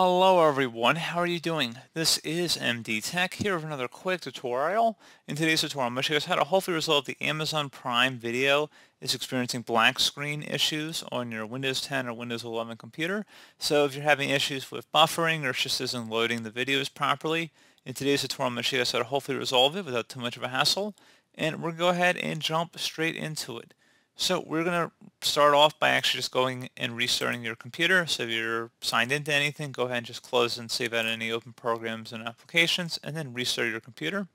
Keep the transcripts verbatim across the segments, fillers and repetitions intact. Hello everyone, how are you doing? This is M D Tech here with another quick tutorial. In today's tutorial, I'm going to show you guys how to hopefully resolve the Amazon Prime Video is experiencing black screen issues on your Windows ten or Windows eleven computer. So if you're having issues with buffering or it just isn't loading the videos properly, in today's tutorial, I'm going to show you guys how to hopefully resolve it without too much of a hassle. And we're going to go ahead and jump straight into it. So we're going to start off by actually just going and restarting your computer. So if you're signed into anything, go ahead and just close and save out any open programs and applications, and then restart your computer.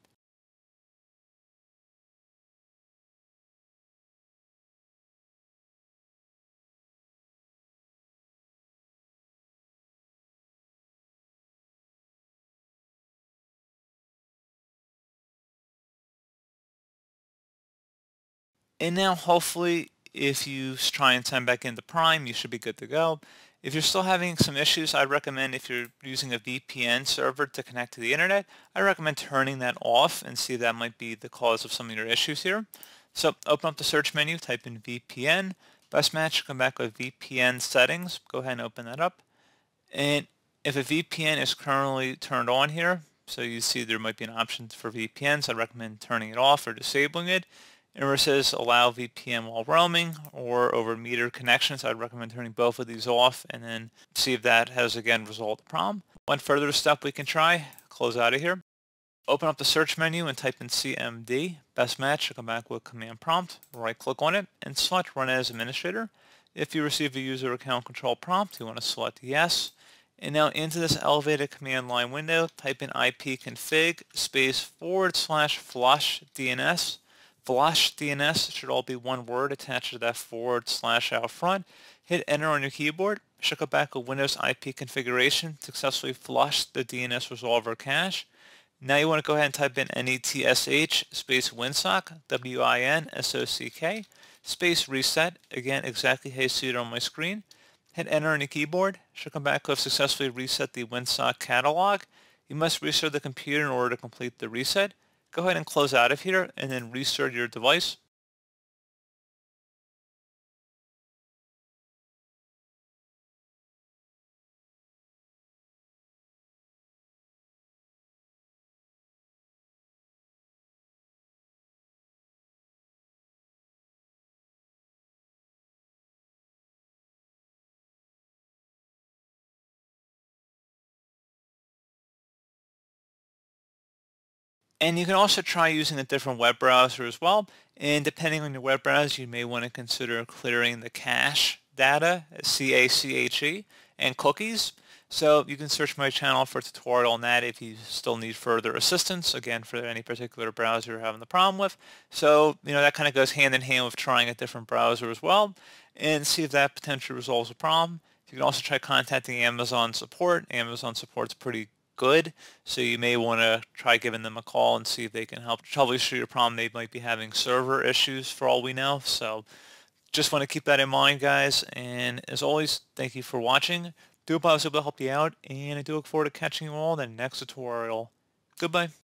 And now hopefully if you try and sign back into Prime, you should be good to go. If you're still having some issues, I recommend if you're using a V P N server to connect to the internet, I recommend turning that off and see if that might be the cause of some of your issues here. So open up the search menu, type in V P N, best match, come back with V P N settings, go ahead and open that up. And if a V P N is currently turned on here, so you see there might be an option for V P N, so I recommend turning it off or disabling it. And where it says allow V P N while roaming or over meter connections, I'd recommend turning both of these off and then see if that has again resolved the problem. One further step we can try, close out of here. Open up the search menu and type in C M D, best match, come back with command prompt, right click on it and select run as administrator. If you receive a user account control prompt, you want to select yes. And now into this elevated command line window, type in ipconfig space forward slash flush D N S. Flush D N S should all be one word attached to that forward slash out front. Hit enter on your keyboard. Should go back to Windows I P configuration. Successfully flushed the D N S resolver cache. Now you want to go ahead and type in NETSH space Winsock, W I N S O C K, space reset. Again, exactly how you see it on my screen. Hit enter on your keyboard. Should come back to successfully reset the Winsock catalog. You must restart the computer in order to complete the reset. Go ahead and close out of here and then restart your device. And you can also try using a different web browser as well. And depending on your web browser, you may want to consider clearing the cache data, C A C H E, and cookies. So you can search my channel for a tutorial on that if you still need further assistance, again, for any particular browser you're having the problem with. So, you know, that kind of goes hand in hand with trying a different browser as well and see if that potentially resolves the problem. You can also try contacting Amazon support. Amazon support's pretty good, so you may want to try giving them a call and see if they can help troubleshoot your problem. They might be having server issues for all we know, so just want to keep that in mind, guys. And as always, thank you for watching. Do hope I was able to help you out, and I do look forward to catching you all in the next tutorial. Goodbye.